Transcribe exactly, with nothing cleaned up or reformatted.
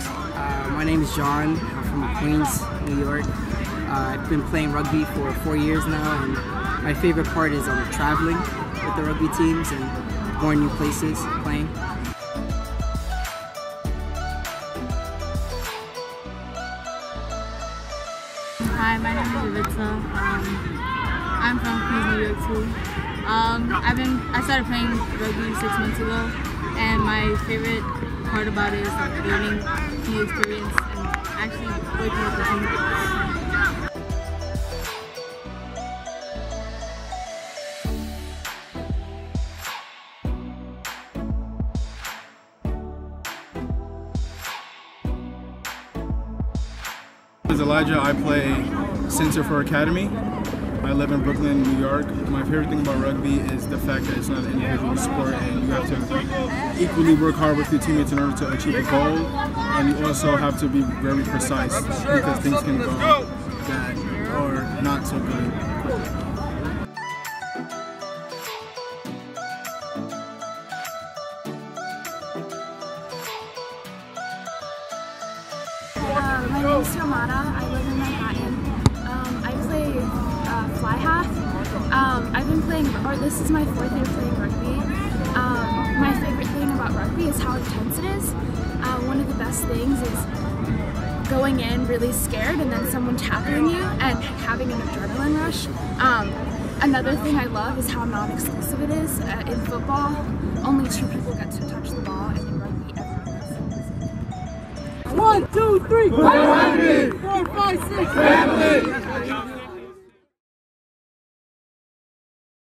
Uh, my name is John. I'm from Queens, New York. Uh, I've been playing rugby for four years now, and my favorite part is um, traveling with the rugby teams and going new places, playing. Hi, my name is Alexa. Um, I'm from Queens, New York too. Um, I've been I started playing rugby six months ago, and my favorite part about it is like learning new experience and actually working with the team. My name is Elijah. I play center for Academy. I live in Brooklyn, New York. My favorite thing about rugby is the fact that it's not an individual sport, and you have to equally work hard with your teammates in order to achieve a goal, and you also have to be very precise because things can go bad or not so good. Uh, my name is Romana. I live in Manhattan. Um, I play uh, fly half. Um, I've been playing, or this is my fourth year playing rugby. Um, my favorite thing about rugby is how intense it is. Uh, one of the best things is going in really scared and then someone tackling you and having an adrenaline rush. Um, another thing I love is how non-exclusive it is. Uh, in football, only two people get to touch the ball, and in rugby, everyone One, two, three, four, five, six, family.